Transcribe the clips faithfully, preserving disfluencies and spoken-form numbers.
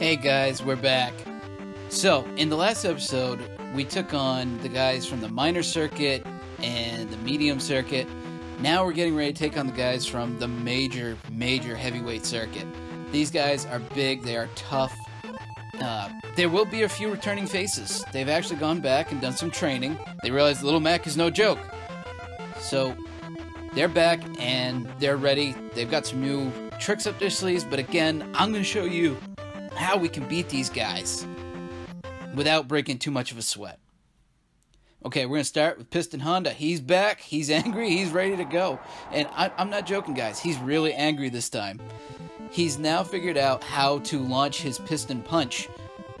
Hey guys, we're back. So, in the last episode, we took on the guys from the minor circuit and the medium circuit. Now we're getting ready to take on the guys from the major, major heavyweight circuit. These guys are big, they are tough. Uh, there will be a few returning faces. They've actually gone back and done some training. They realize Little Mac is no joke. So, they're back and they're ready. They've got some new tricks up their sleeves, but again, I'm going to show you how we can beat these guys without breaking too much of a sweat. Okay, we're going to start with Piston Honda. He's back, he's angry, he's ready to go. And I, I'm not joking, guys. He's really angry this time. He's now figured out how to launch his piston punch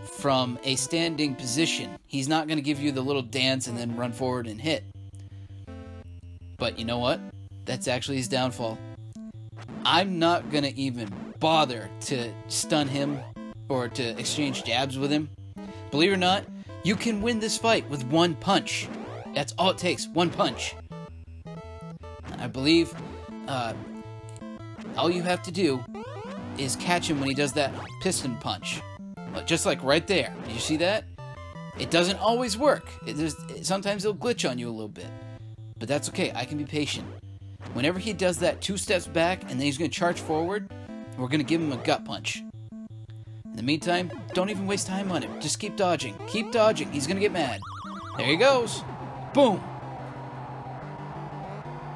from a standing position. He's not going to give you the little dance and then run forward and hit. But you know what? That's actually his downfall. I'm not going to even bother to stun him or to exchange jabs with him. Believe it or not, you can win this fight with one punch. That's all it takes, one punch. And I believe uh, all you have to do is catch him when he does that piston punch. Just like right there. Did you see that? It doesn't always work. It, it, sometimes it'll glitch on you a little bit. But that's okay, I can be patient. Whenever he does that two steps back and then he's going to charge forward, we're going to give him a gut punch. In the meantime, don't even waste time on him. Just keep dodging. Keep dodging. He's going to get mad. There he goes. Boom.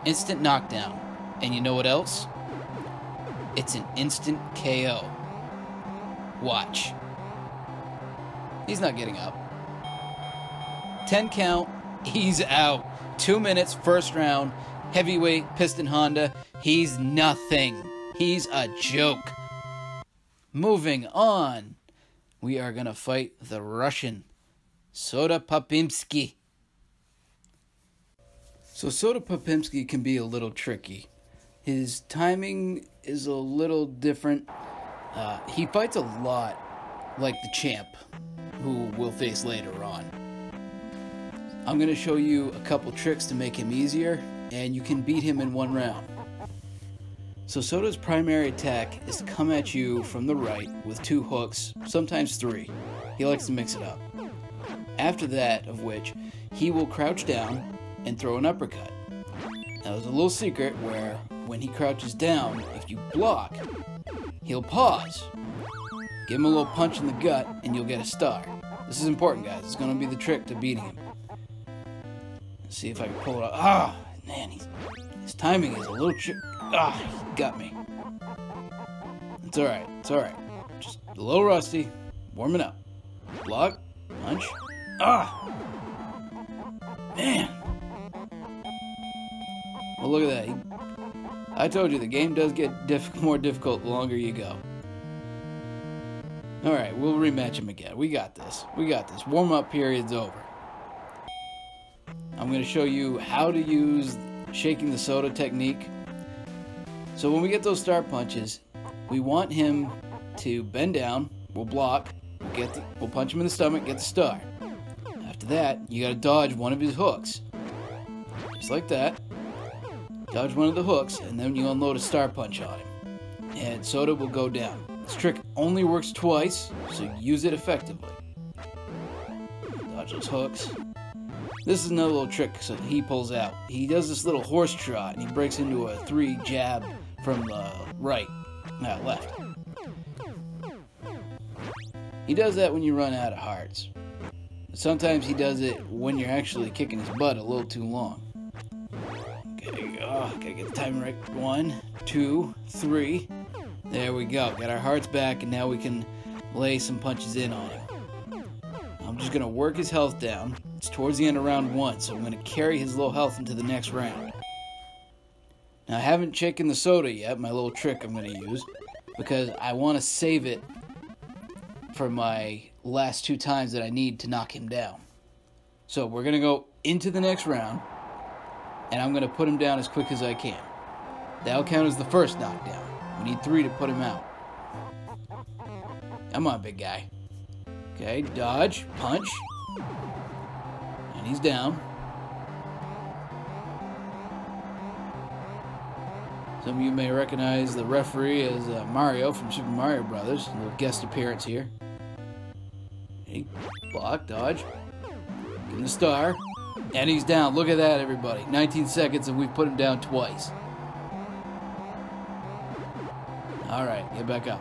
Instant knockdown. And you know what else? It's an instant K O. Watch. He's not getting up. ten count. He's out. Two minutes, first round. Heavyweight, Piston Honda. He's nothing. He's a joke. Moving on. We are going to fight the Russian, Soda Popinski. So Soda Popinski can be a little tricky. His timing is a little different. Uh, he fights a lot like the champ, who we'll face later on. I'm going to show you a couple tricks to make him easier, and you can beat him in one round. So Soda's primary attack is to come at you from the right with two hooks, sometimes three. He likes to mix it up. After that, of which, he will crouch down and throw an uppercut. Now there's a little secret where when he crouches down, if you block, he'll pause. Give him a little punch in the gut and you'll get a star. This is important, guys. It's going to be the trick to beating him. Let's see if I can pull it off. Ah, man, he's, his timing is a little trick. Ah, he got me. It's all right. It's all right. Just a little rusty. Warming up. Block. Punch. Ah, man. Well, look at that. He, I told you the game does get diff more difficult the longer you go. All right, we'll rematch him again. We got this. We got this. Warm-up period's over. I'm going to show you how to use shaking the soda technique. So when we get those star punches, we want him to bend down, we'll block, we'll, get the, we'll punch him in the stomach, get the star. After that, you got to dodge one of his hooks. Just like that. Dodge one of the hooks, and then you unload a star punch on him. And Soda will go down. This trick only works twice, so use it effectively. Dodge those hooks. This is another little trick so he pulls out. He does this little horse trot, and he breaks into a three jab from the right, not left. He does that when you run out of hearts. Sometimes he does it when you're actually kicking his butt a little too long. Okay, oh, gotta get the time right. One, two, three. There we go. Got our hearts back, and now we can lay some punches in on him. I'm just gonna work his health down. It's towards the end of round one, so I'm going to carry his low health into the next round. Now, I haven't shaken the soda yet, my little trick I'm going to use, because I want to save it for my last two times that I need to knock him down. So we're going to go into the next round, and I'm going to put him down as quick as I can. That'll count as the first knockdown. We need three to put him out. Come on, big guy. Okay, dodge, punch. And he's down. Some of you may recognize the referee as uh, Mario from Super Mario Brothers. A little guest appearance here. He block, dodge. Getting the star. And he's down. Look at that, everybody. nineteen seconds, and we've put him down twice. Alright, get back up.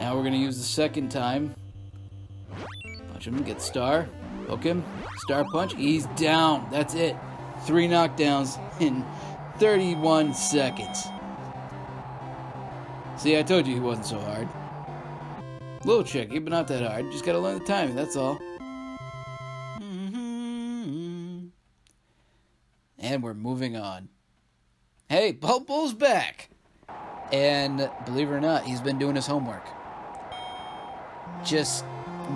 Now we're going to use the second time. Punch him, get star. Poke him. Star punch. He's down. That's it. Three knockdowns in thirty-one seconds. See, I told you he wasn't so hard. Little tricky, but not that hard. Just gotta learn the timing, that's all. Mm-hmm. And we're moving on. Hey, Bald Bull's back! And believe it or not, he's been doing his homework. Just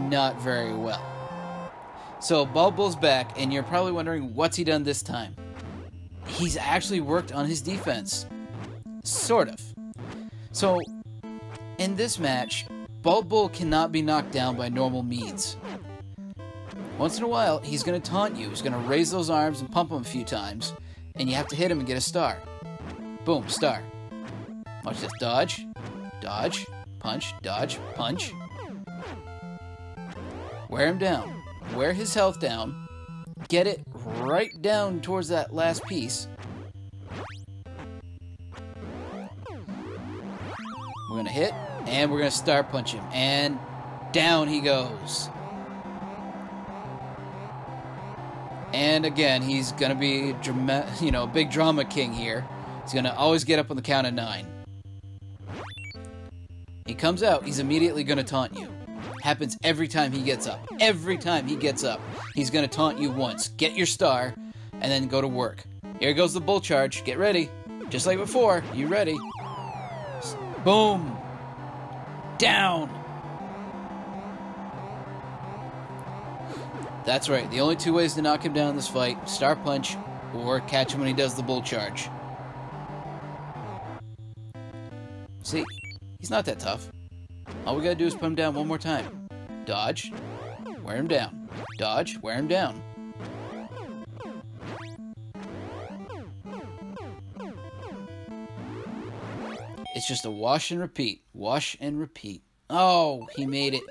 not very well. So, Bald Bull's back, and you're probably wondering, what's he done this time? He's actually worked on his defense. Sort of. So, in this match, Bald Bull cannot be knocked down by normal means. Once in a while, he's going to taunt you. He's going to raise those arms and pump them a few times, and you have to hit him and get a star. Boom, star. Watch this. Dodge, dodge, punch, dodge, punch. Wear him down. Wear his health down. Get it right down towards that last piece. We're going to hit, and we're going to star punch him. And down he goes. And again, he's going to be drama, you know, big drama king here. He's going to always get up on the count of nine. He comes out, he's immediately going to taunt you. Happens every time he gets up. Every time he gets up, he's going to taunt you once. Get your star, and then go to work. Here goes the bull charge. Get ready. Just like before. You ready. Boom. Down. That's right. The only two ways to knock him down in this fight, star punch or catch him when he does the bull charge. See, he's not that tough. All we gotta do is put him down one more time. Dodge, wear him down. Dodge, wear him down. It's just a wash and repeat. Wash and repeat. Oh, he made it.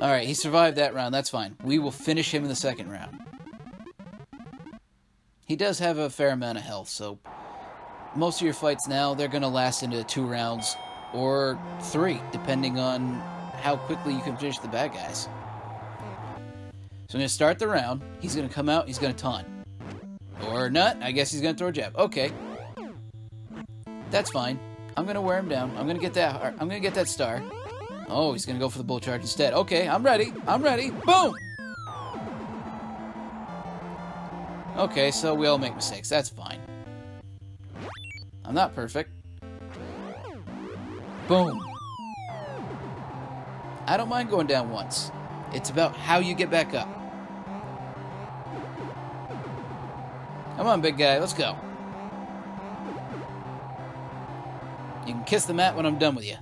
Alright, he survived that round. That's fine. We will finish him in the second round. He does have a fair amount of health, so most of your fights now, they're gonna last into two rounds. Or three, depending on how quickly you can finish the bad guys. So I'm going to start the round. He's going to come out. He's going to taunt. Or not. I guess he's going to throw a jab. Okay. That's fine. I'm going to wear him down. I'm going to get that I'm going to get that star. Oh, he's going to go for the bull charge instead. Okay, I'm ready. I'm ready. Boom! Okay, so we all make mistakes. That's fine. I'm not perfect. Boom. I don't mind going down once. It's about how you get back up. Come on, big guy. Let's go. You can kiss the mat when I'm done with you.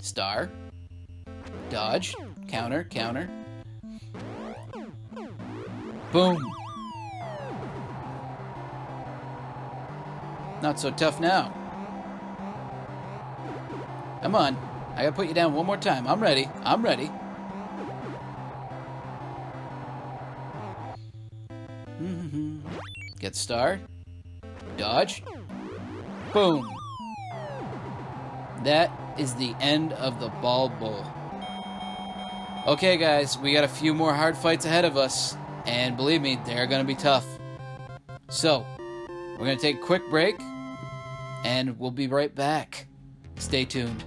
Star. Dodge. Counter. Counter. Boom. Not so tough now. Come on. I gotta put you down one more time. I'm ready. I'm ready. Mm-hmm. Get star. Dodge. Boom. That is the end of the Bald Bull. Okay, guys. We got a few more hard fights ahead of us. And believe me, they're gonna be tough. So, we're gonna take a quick break. And we'll be right back. Stay tuned.